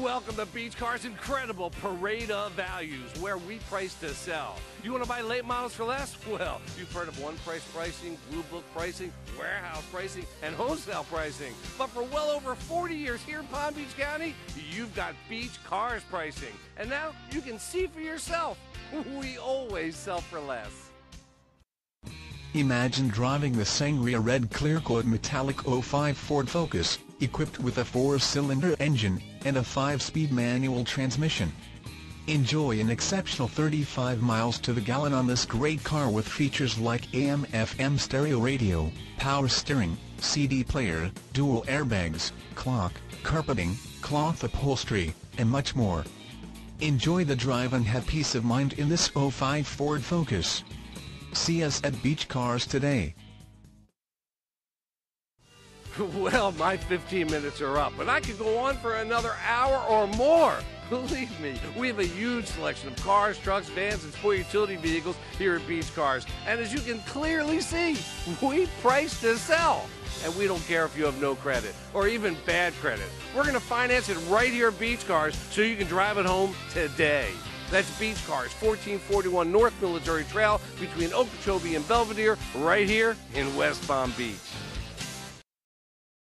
Welcome to Beach Cars' incredible parade of values, where we price to sell. You want to buy late models for less? Well, you've heard of one-price pricing, blue book pricing, warehouse pricing, and wholesale pricing. But for well over 40 years here in Palm Beach County, you've got Beach Cars pricing. And now you can see for yourself. We always sell for less. Imagine driving the Sangria Red Clearcoat Metallic 05 Ford Focus, equipped with a 4-cylinder engine and a 5-speed manual transmission. Enjoy an exceptional 35 miles to the gallon on this great car with features like AM/FM stereo radio, power steering, CD player, dual airbags, clock, carpeting, cloth upholstery, and much more. Enjoy the drive and have peace of mind in this 05 Ford Focus. See us at Beach Cars today. Well, my 15 minutes are up, and I could go on for another hour or more. Believe me, we have a huge selection of cars, trucks, vans, and sport utility vehicles here at Beach Cars. And as you can clearly see, we price to sell. And we don't care if you have no credit or even bad credit. We're going to finance it right here at Beach Cars so you can drive it home today. That's Beach Cars, 1441 North Military Trail between Okeechobee and Belvedere, right here in West Palm Beach.